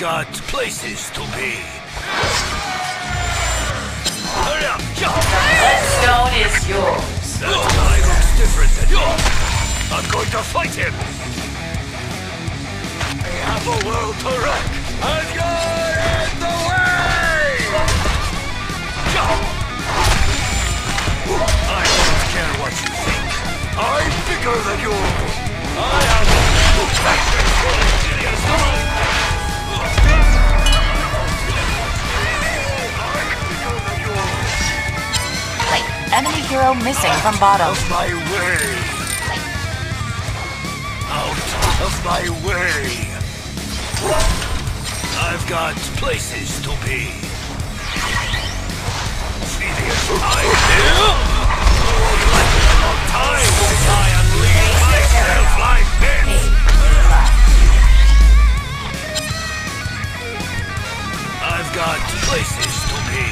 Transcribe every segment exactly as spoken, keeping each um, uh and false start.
got places to be. Hurry up! That stone is yours. That guy looks different than yours. I'm going to fight him. I have a world to wreck, and you're in the way. I don't care what you think. I'm bigger than you. I am a little factor for Insidious World. Enemy hero missing out from bottom. Out of my way! Out of my way! I've got places to be. Insidious, I will! I won't let it a long time since I unleash myself like this! I've got places to be.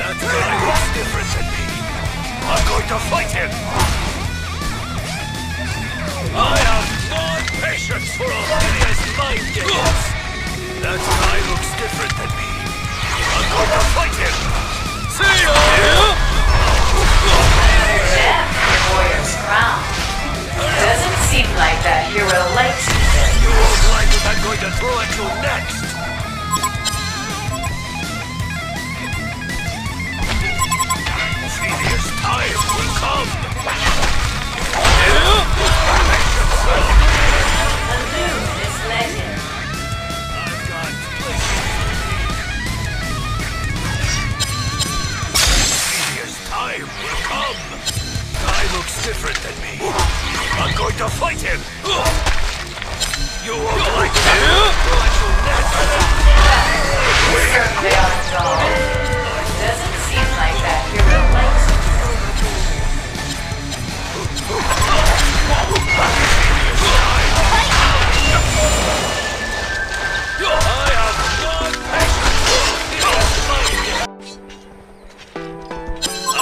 That guy looks different than me. I'm going to fight him! I have no patience for Obsidian's mind games! That guy looks different than me. I'm going to fight him! See ya! Death your warrior's crown. Doesn't seem like that hero likes you. You won't like what I'm going to throw at you next! Time will come! The moon is legend. I've got places. Time will come! Guy looks different than me. I'm going to fight him! You won't like him! Doesn't seem like that hero likes you.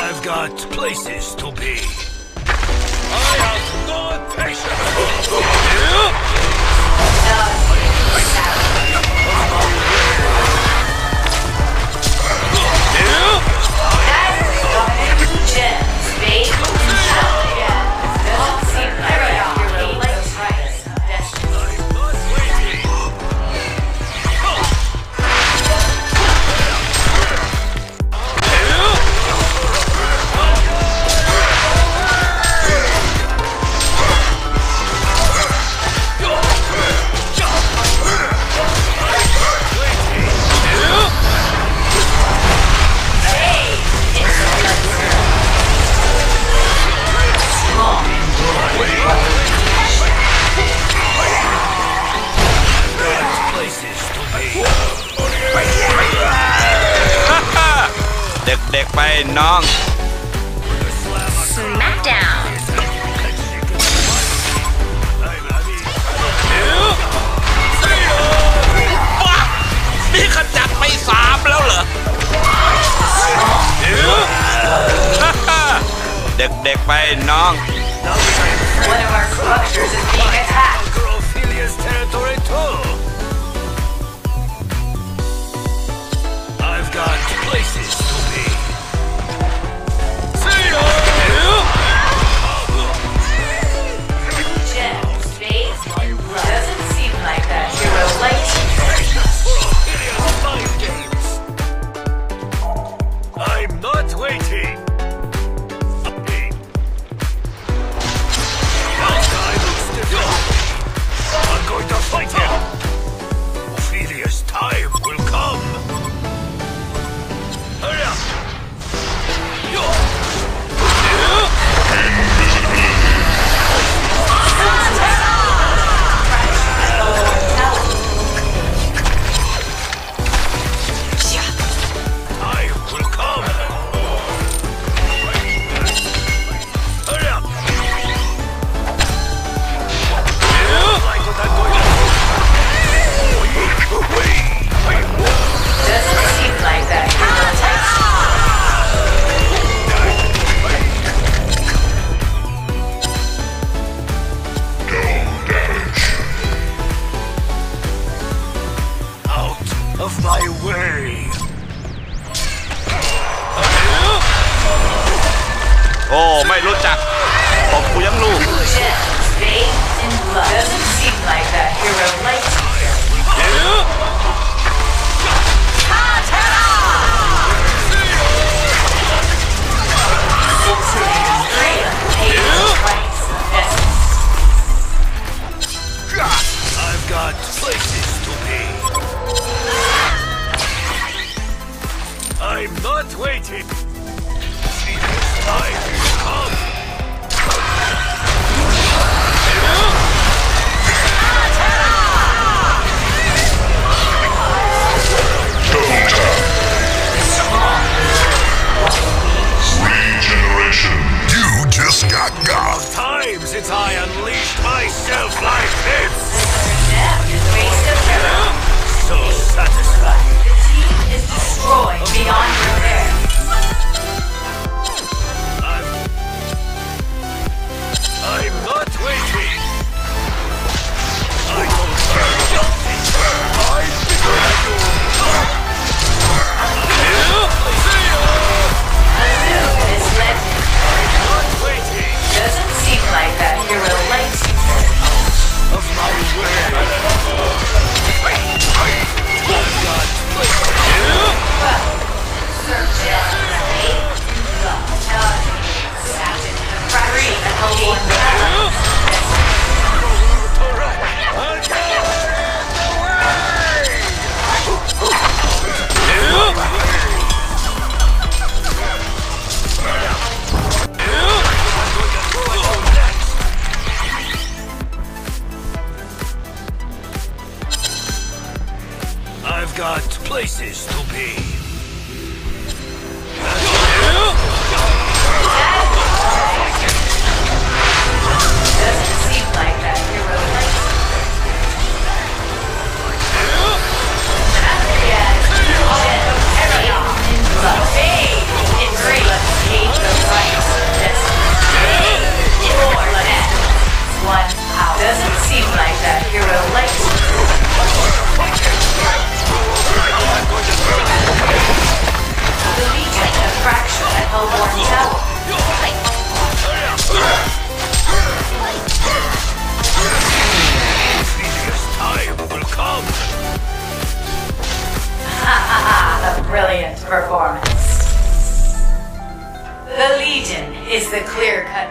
I've got places to be. I have no patience. Fight him! my way. Oh, my Lojak. Oh, Kuyang Lu. Doesn't seem like that hero likes here. I've got places to be. I'm not waiting. I will come. Regeneration. You just got God. Times since I unleashed myself like this. So satisfied. The team is destroyed beyond repair. I'm, I'm not waiting. I will burn something. I figure I A move is left. Doesn't seem like that hero likes you. Of my way. Search got places to be. Doesn't seem like that hero likes it. After the end, carry on in love. Fade in grace. Hate the rights of destiny. Fade in your death. One hour. Doesn't seem like that hero likes it. The Legion of Fraction at Hellborn Tower. Tedious time will come. Ha ha ha, a brilliant performance. The Legion is the clear-cut.